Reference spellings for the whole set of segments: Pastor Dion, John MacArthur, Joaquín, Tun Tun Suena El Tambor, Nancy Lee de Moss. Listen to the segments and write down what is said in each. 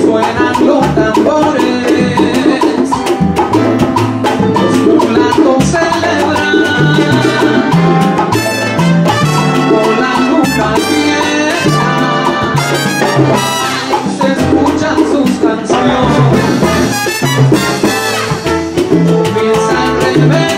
suenan los tambores, los mulatos celebran con la nuca fiesta, se escuchan sus canciones, comienza a rever.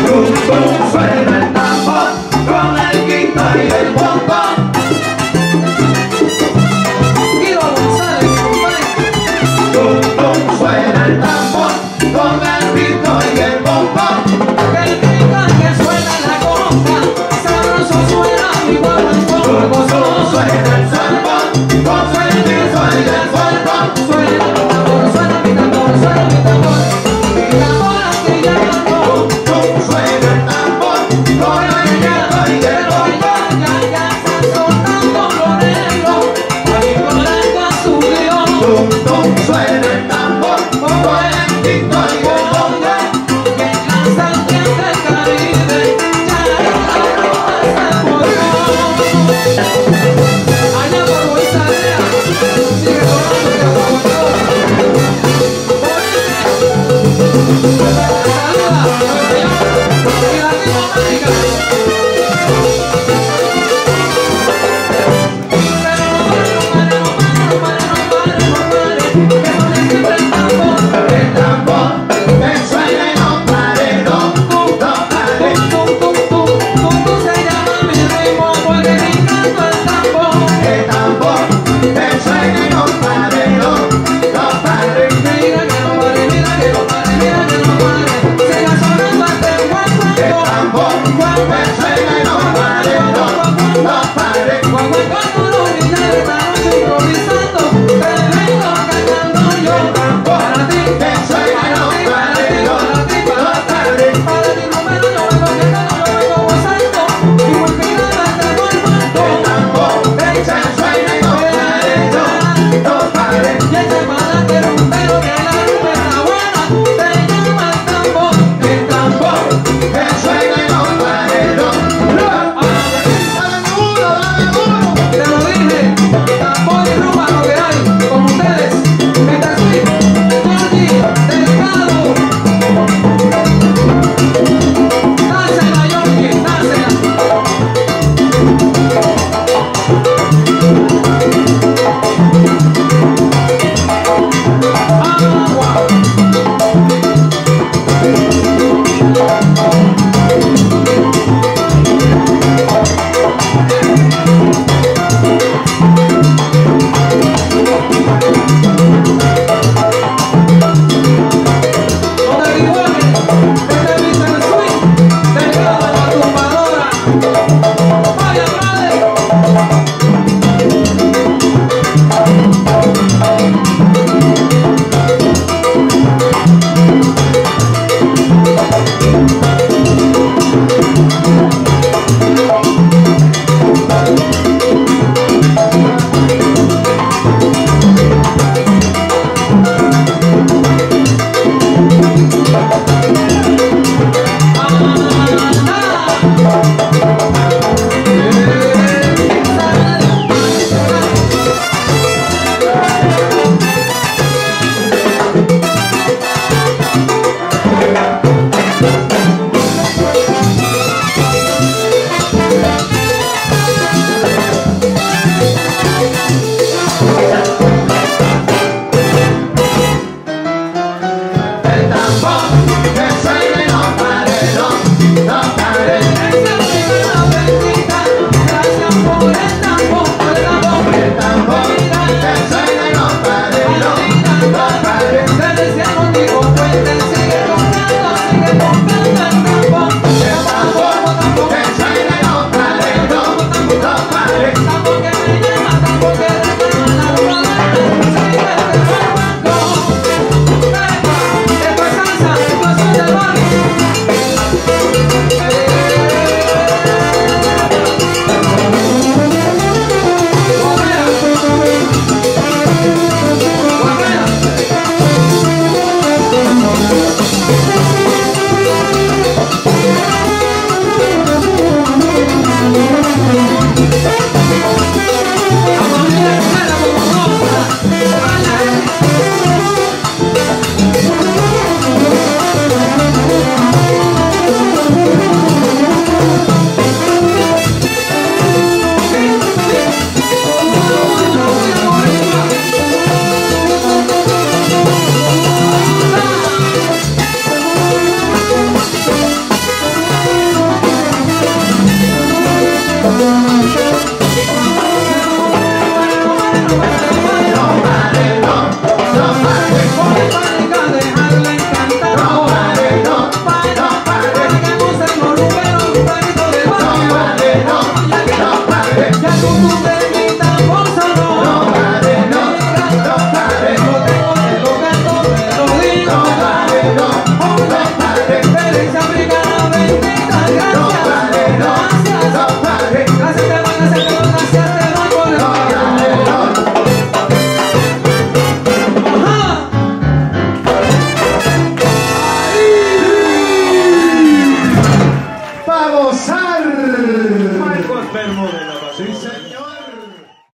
Tun tun suena el tambor, con el guitarra y el bombo.